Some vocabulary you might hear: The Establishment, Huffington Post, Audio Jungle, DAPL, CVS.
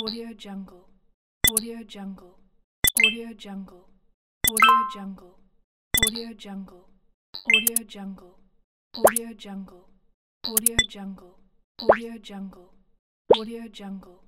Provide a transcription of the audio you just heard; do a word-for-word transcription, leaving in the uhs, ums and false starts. Audio Jungle, Audio Jungle, Audio Jungle, Audio Jungle, Audio Jungle, Audio Jungle, Audio Jungle, Audio Jungle, Audio Jungle, Audio Jungle.